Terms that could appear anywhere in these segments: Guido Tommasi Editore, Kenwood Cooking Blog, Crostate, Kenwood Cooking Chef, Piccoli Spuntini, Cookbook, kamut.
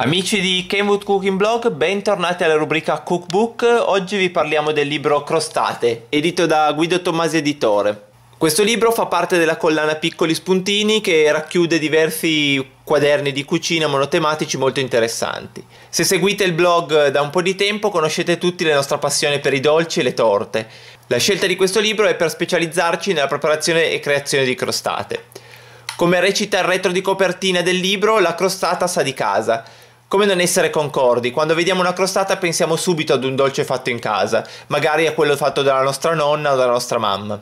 Amici di Kenwood Cooking Blog, bentornati alla rubrica Cookbook. Oggi vi parliamo del libro Crostate, edito da Guido Tommasi Editore. Questo libro fa parte della collana Piccoli Spuntini, che racchiude diversi quaderni di cucina monotematici molto interessanti. Se seguite il blog da un po' di tempo, conoscete tutti la nostra passione per i dolci e le torte. La scelta di questo libro è per specializzarci nella preparazione e creazione di crostate. Come recita il retro di copertina del libro, la crostata sa di casa. Come non essere concordi? Quando vediamo una crostata pensiamo subito ad un dolce fatto in casa, magari a quello fatto dalla nostra nonna o dalla nostra mamma.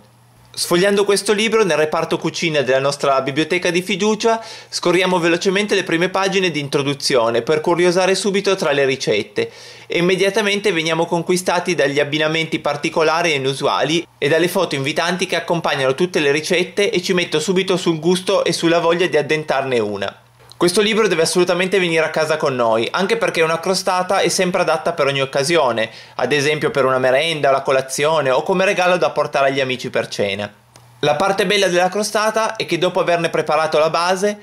Sfogliando questo libro, nel reparto cucina della nostra biblioteca di fiducia, scorriamo velocemente le prime pagine di introduzione per curiosare subito tra le ricette e immediatamente veniamo conquistati dagli abbinamenti particolari e inusuali e dalle foto invitanti che accompagnano tutte le ricette e ci metto subito sul gusto e sulla voglia di addentarne una. Questo libro deve assolutamente venire a casa con noi, anche perché una crostata è sempre adatta per ogni occasione, ad esempio per una merenda, la colazione o come regalo da portare agli amici per cena. La parte bella della crostata è che dopo averne preparato la base,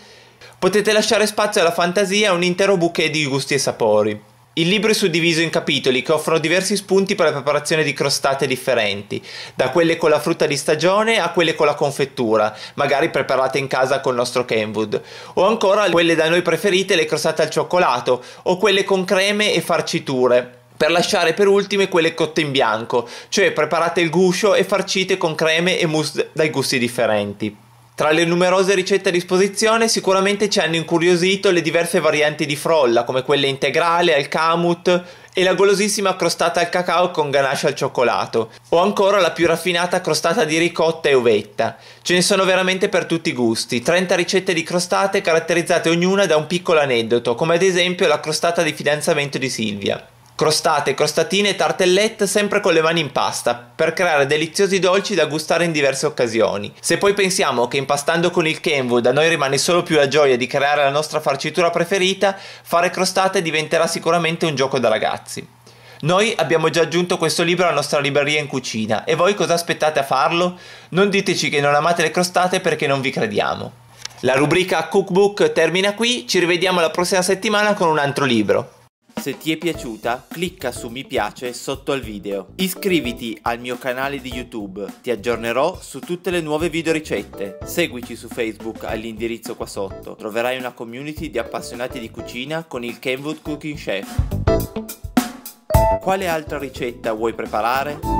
potete lasciare spazio alla fantasia e un intero bouquet di gusti e sapori. Il libro è suddiviso in capitoli che offrono diversi spunti per la preparazione di crostate differenti, da quelle con la frutta di stagione a quelle con la confettura, magari preparate in casa col nostro Kenwood, o ancora quelle da noi preferite, le crostate al cioccolato, o quelle con creme e farciture, per lasciare per ultime quelle cotte in bianco, cioè preparate il guscio e farcite con creme e mousse dai gusti differenti. Tra le numerose ricette a disposizione sicuramente ci hanno incuriosito le diverse varianti di frolla, come quelle integrale, al kamut e la golosissima crostata al cacao con ganache al cioccolato, o ancora la più raffinata crostata di ricotta e uvetta. Ce ne sono veramente per tutti i gusti, 30 ricette di crostate caratterizzate ognuna da un piccolo aneddoto, come ad esempio la crostata di fidanzamento di Silvia. Crostate, crostatine e tartellette sempre con le mani in pasta, per creare deliziosi dolci da gustare in diverse occasioni. Se poi pensiamo che impastando con il Kenwood da noi rimane solo più la gioia di creare la nostra farcitura preferita, fare crostate diventerà sicuramente un gioco da ragazzi. Noi abbiamo già aggiunto questo libro alla nostra libreria in cucina, e voi cosa aspettate a farlo? Non diteci che non amate le crostate perché non vi crediamo. La rubrica Cookbook termina qui, ci rivediamo la prossima settimana con un altro libro. Se ti è piaciuta, clicca su mi piace sotto al video. Iscriviti al mio canale di YouTube, ti aggiornerò su tutte le nuove video ricette. Seguici su Facebook all'indirizzo qua sotto, troverai una community di appassionati di cucina con il Kenwood Cooking Chef. Quale altra ricetta vuoi preparare?